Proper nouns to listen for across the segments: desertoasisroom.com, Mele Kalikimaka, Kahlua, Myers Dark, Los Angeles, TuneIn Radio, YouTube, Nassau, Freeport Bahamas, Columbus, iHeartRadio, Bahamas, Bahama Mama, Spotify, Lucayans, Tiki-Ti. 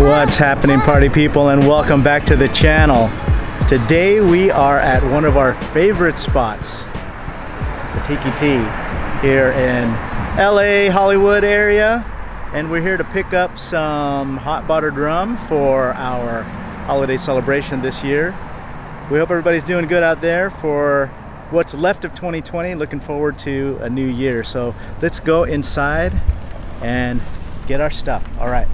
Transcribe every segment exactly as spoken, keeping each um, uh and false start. What's happening, party people, and welcome back to the channel. Today we are at one of our favorite spots, the Tiki-Ti, here in L A, Hollywood area. And we're here to pick up some hot buttered rum for our holiday celebration this year. We hope everybody's doing good out there for what's left of twenty twenty, looking forward to a new year. So let's go inside and get our stuff. All right.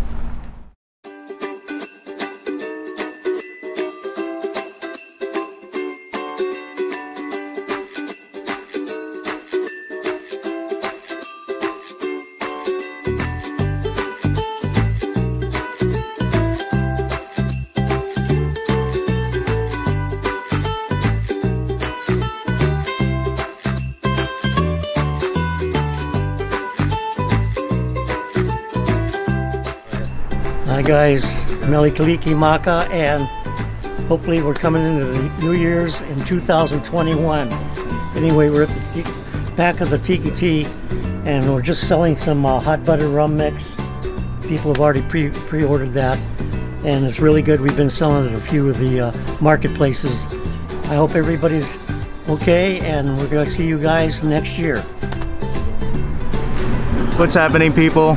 Hi guys, Mele Kalikimaka, and hopefully we're coming into the New Year's in two thousand twenty-one. Anyway, we're at the back of the Tiki-Ti and we're just selling some uh, hot butter rum mix. People have already pre pre-ordered that and it's really good. We've been selling it at a few of the uh, marketplaces. I hope everybody's okay and we're going to see you guys next year. What's happening, people?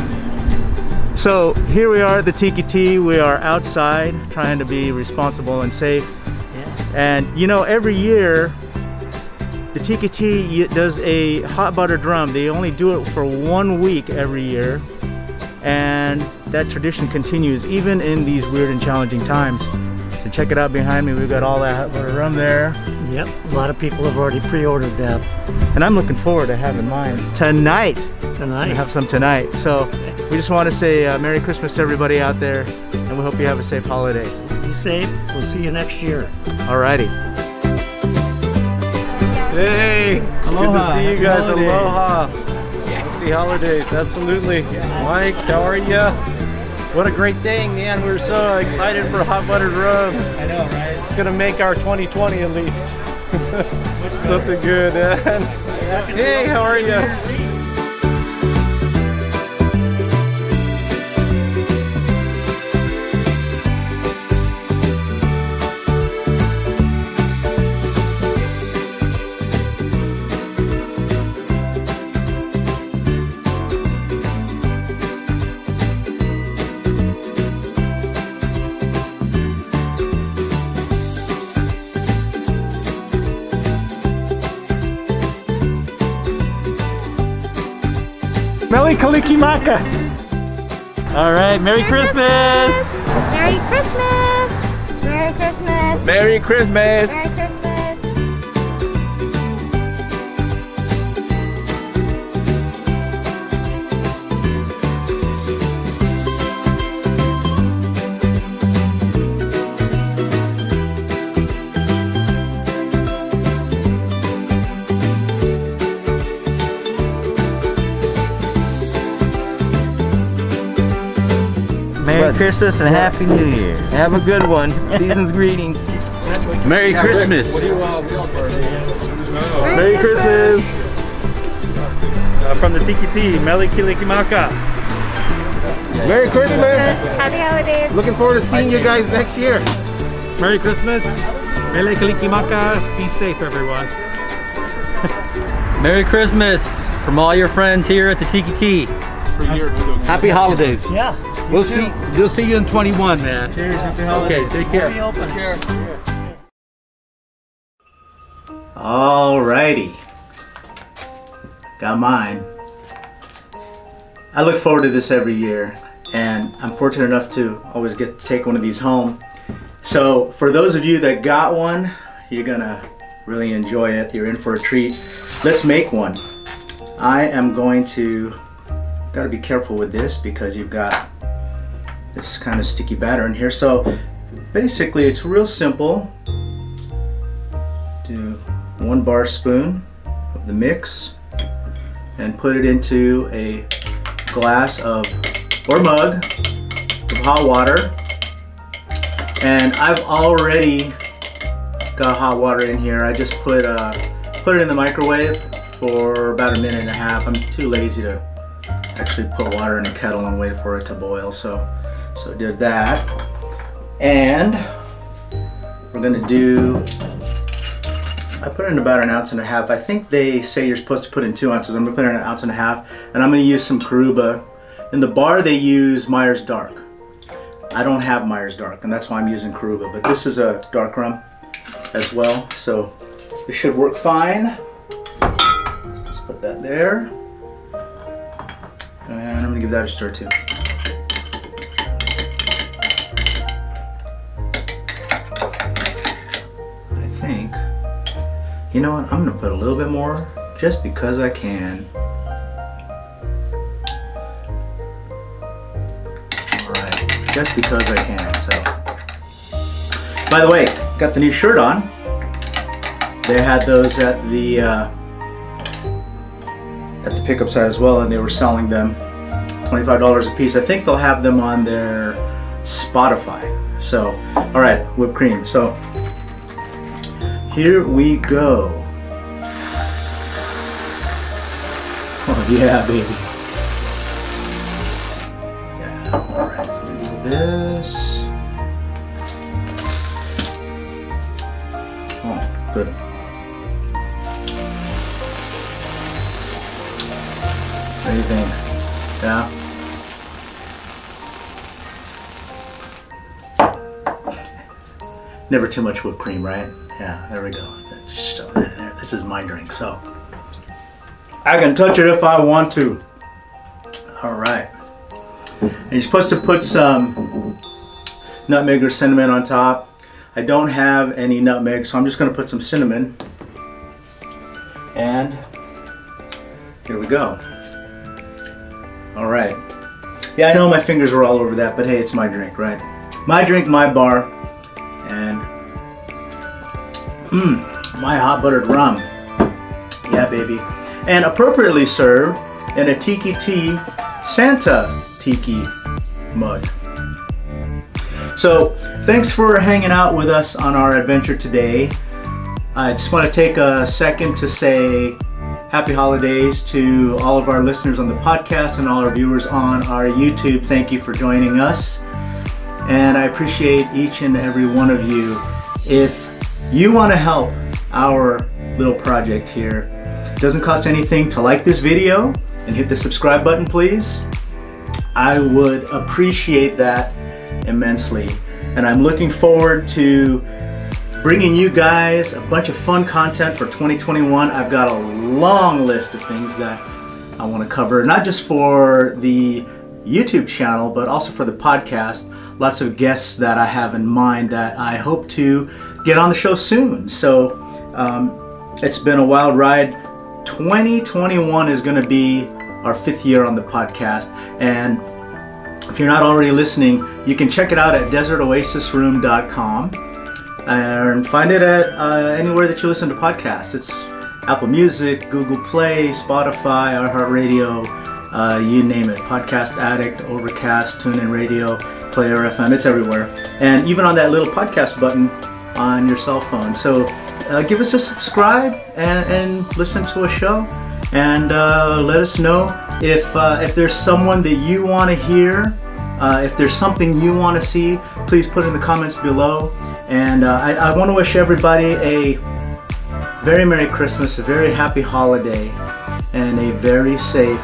So here we are at the Tiki-Ti. We are outside trying to be responsible and safe. Yeah. And you know, every year the Tiki-Ti does a hot buttered rum. They only do it for one week every year. And that tradition continues even in these weird and challenging times. So check it out behind me. We've got all that hot buttered rum there. Yep, a lot of people have already pre-ordered that. And I'm looking forward to having mine tonight. Tonight. I have some tonight. So. We just want to say uh, Merry Christmas to everybody out there, and we hope you have a safe holiday. Be safe. We'll see you next year. Alrighty. Hey! Aloha. Good to see you guys. Holidays. Aloha. Happy holidays. Absolutely. Mike, how are ya? What a great thing, man. We're so excited for hot buttered rum. I know, right? It's gonna make our twenty twenty at least something good. And hey, how are ya? Mele Kalikimaka. All right, Merry, Merry Christmas. Christmas. Merry Christmas. Merry Christmas. Merry Christmas. Merry Christmas. Merry Christmas and Happy New Year. Have a good one. Season's greetings. Merry Christmas. What do you all want for? Merry Christmas. Uh, from the Tiki-Ti, Mele Kalikimaka. Merry Christmas. Happy holidays. Looking forward to seeing you guys next year. Merry Christmas. Mele Kalikimaka. Be safe, everyone. Merry Christmas from all your friends here at the Tiki-Ti. Happy holidays. Yeah. We'll see. We'll see you in twenty-one, man. Cheers. Happy holidays. Okay. Take care. Take care. All righty. Got mine. I look forward to this every year, and I'm fortunate enough to always get to take one of these home. So for those of you that got one, you're gonna really enjoy it. You're in for a treat. Let's make one. I am going to. Gotta be careful with this because you've got this kind of sticky batter in here. So basically it's real simple. Do one bar spoon of the mix and put it into a glass of or mug of hot water. And I've already got hot water in here. I just put a put it in the microwave for about a minute and a half. I'm too lazy to actually put water in a kettle and wait for it to boil, so so did that. And we're gonna do, I put in about an ounce and a half. I think they say you're supposed to put in two ounces. I'm gonna put in an ounce and a half, and I'm gonna use some Kahlua. In the bar they use Myers Dark. I don't have Myers Dark, and that's why I'm using Kahlua, but this is a dark rum as well, so it should work fine. Let's put that there. And I'm gonna give that a stir too. I think, you know what, I'm gonna put a little bit more just because I can. All right, just because I can, so. By the way, got the new shirt on. They had those at the, uh, at the pickup site as well, and they were selling them twenty-five dollars a piece. I think they'll have them on their Spotify. So, all right, whipped cream. So, here we go. Oh yeah, baby. Yeah, all right, so we'll do this. Oh, good. What do you think? Yeah? Never too much whipped cream, right? Yeah, there we go. That's just over there. This is my drink, so I can touch it if I want to. Alright. And you're supposed to put some nutmeg or cinnamon on top. I don't have any nutmeg, so I'm just going to put some cinnamon. And here we go. All right. Yeah, I know my fingers were all over that, but hey, it's my drink, right? My drink, my bar, and mmm, my hot buttered rum. Yeah, baby. And appropriately served in a Tiki-Ti Santa Tiki mug. So, thanks for hanging out with us on our adventure today. I just want to take a second to say happy holidays to all of our listeners on the podcast and all our viewers on our YouTube. Thank you for joining us. And I appreciate each and every one of you. If you want to help our little project here, it doesn't cost anything to like this video and hit the subscribe button, please. I would appreciate that immensely. And I'm looking forward to bringing you guys a bunch of fun content for twenty twenty-one. I've got a long list of things that I want to cover, not just for the YouTube channel, but also for the podcast. Lots of guests that I have in mind that I hope to get on the show soon. So um, it's been a wild ride. twenty twenty-one is going to be our fifth year on the podcast. And if you're not already listening, you can check it out at desert oasis room dot com. And find it at uh, anywhere that you listen to podcasts. It's Apple Music, Google Play, Spotify, iHeartRadio, uh, you name it. Podcast Addict, Overcast, TuneIn Radio, Player F M, it's everywhere. And even on that little podcast button on your cell phone. So uh, give us a subscribe and, and listen to a show. And uh, let us know if, uh, if there's someone that you want to hear, uh, if there's something you want to see, please put it in the comments below. And uh, I, I want to wish everybody a very Merry Christmas, a very happy holiday, and a very safe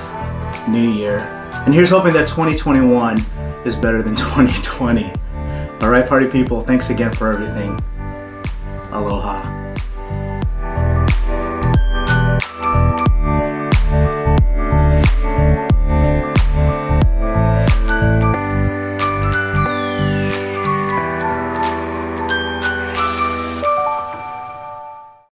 New Year. And here's hoping that twenty twenty-one is better than twenty twenty. All right, party people, thanks again for everything. Aloha.